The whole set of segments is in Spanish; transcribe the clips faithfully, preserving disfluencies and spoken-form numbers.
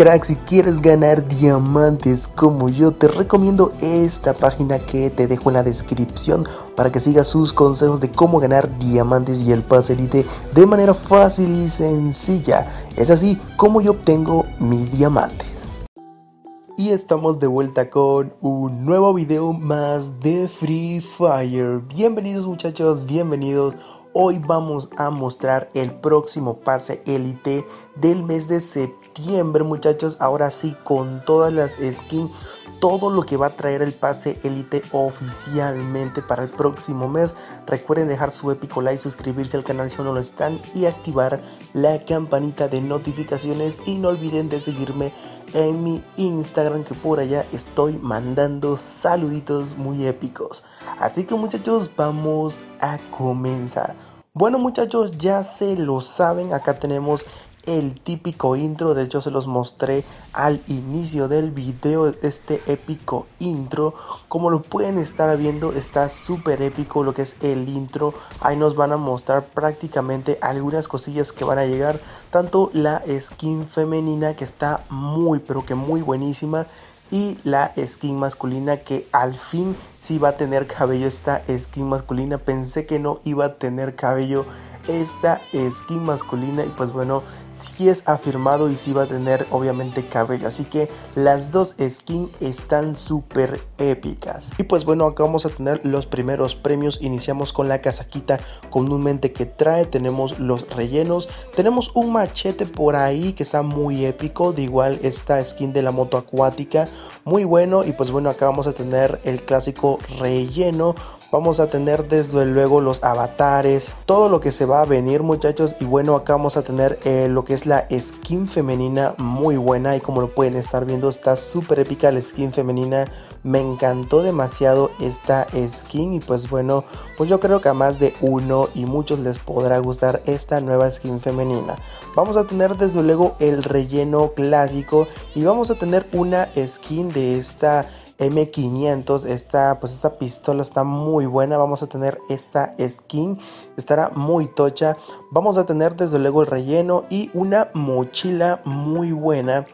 Crack, si quieres ganar diamantes como yo, te recomiendo esta página que te dejo en la descripción para que sigas sus consejos de cómo ganar diamantes y el pase elite de manera fácil y sencilla. Es así como yo obtengo mis diamantes. Y estamos de vuelta con un nuevo video más de Free Fire. Bienvenidos muchachos, bienvenidos. Hoy vamos a mostrar el próximo pase élite del mes de septiembre, muchachos. Ahora sí, con todas las skins, todo lo que va a traer el pase élite oficialmente para el próximo mes. Recuerden dejar su épico like, suscribirse al canal si aún no lo están y activar la campanita de notificaciones, y no olviden de seguirme en mi Instagram, que por allá estoy mandando saluditos muy épicos. Así que muchachos, vamos a comenzar. Bueno muchachos, ya se lo saben, acá tenemos el típico intro. De hecho se los mostré al inicio del video, este épico intro. Como lo pueden estar viendo, está súper épico lo que es el intro. Ahí nos van a mostrar prácticamente algunas cosillas que van a llegar, tanto la skin femenina, que está muy pero que muy buenísima, y la skin masculina, que al fin sí va a tener cabello esta skin masculina. Pensé que no iba a tener cabello esta skin masculina, y pues bueno, sí es afirmado y sí va a tener obviamente cabello. Así que las dos skins están súper épicas. Y pues bueno, acá vamos a tener los primeros premios. Iniciamos con la casaquita comúnmente que trae, tenemos los rellenos, tenemos un machete por ahí que está muy épico, de igual esta skin de la moto acuática, muy bueno. Y pues bueno, acá vamos a tener el clásico relleno. Vamos a tener desde luego los avatares, todo lo que se va a venir muchachos. Y bueno, acá vamos a tener eh, lo que es la skin femenina, muy buena. Y como lo pueden estar viendo, está súper épica la skin femenina. Me encantó demasiado esta skin. Y pues bueno, pues yo creo que a más de uno y muchos les podrá gustar esta nueva skin femenina. Vamos a tener desde luego el relleno clásico. Y vamos a tener una skin de esta eme quinientos, esta, pues esta pistola está muy buena. Vamos a tener esta skin, estará muy tocha. Vamos a tener desde luego el relleno y una mochila muy buena.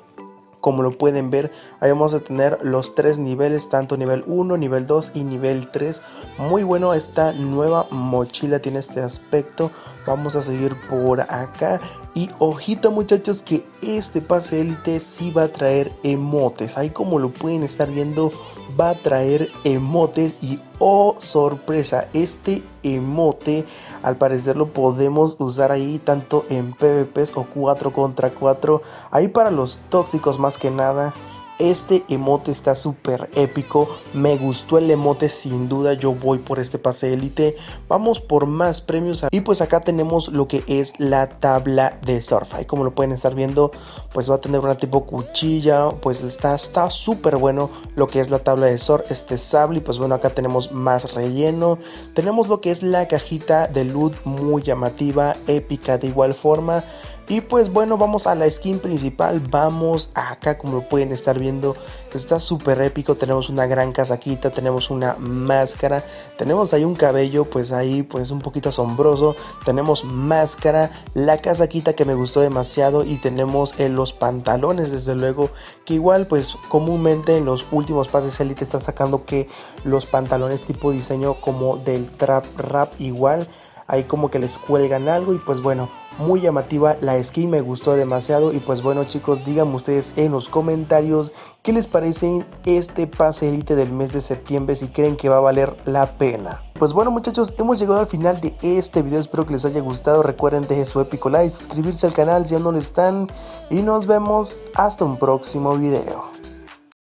Como lo pueden ver, ahí vamos a tener los tres niveles, tanto nivel uno, nivel dos y nivel tres. Muy bueno, esta nueva mochila tiene este aspecto. Vamos a seguir por acá. Y ojito muchachos, que este pase élite sí va a traer emotes. Ahí como lo pueden estar viendo, va a traer emotes. Y oh sorpresa, este emote al parecer lo podemos usar ahí tanto en pe ve pes o cuatro contra cuatro. Ahí para los tóxicos más que nada. Este emote está súper épico, me gustó el emote, sin duda yo voy por este pase élite. Vamos por más premios. Y pues acá tenemos lo que es la tabla de surf. Ahí como lo pueden estar viendo, pues va a tener una tipo cuchilla, pues está súper bueno lo que es la tabla de surf, este sable. Y pues bueno, acá tenemos más relleno, tenemos lo que es la cajita de loot, muy llamativa, épica de igual forma. Y pues bueno, vamos a la skin principal. Vamos acá, como lo pueden estar viendo, está súper épico. Tenemos una gran casaquita, tenemos una máscara, tenemos ahí un cabello, pues ahí pues un poquito asombroso. Tenemos máscara, la casaquita que me gustó demasiado, y tenemos eh, los pantalones desde luego, que igual pues comúnmente en los últimos pases élite está sacando que los pantalones tipo diseño como del trap rap, igual ahí como que les cuelgan algo. Y pues bueno, muy llamativa la skin, me gustó demasiado. Y pues bueno chicos, díganme ustedes en los comentarios qué les parece este pase élite del mes de septiembre, si creen que va a valer la pena. Pues bueno muchachos, hemos llegado al final de este video, espero que les haya gustado. Recuerden dejar su épico like, suscribirse al canal si aún no lo están, y nos vemos hasta un próximo video.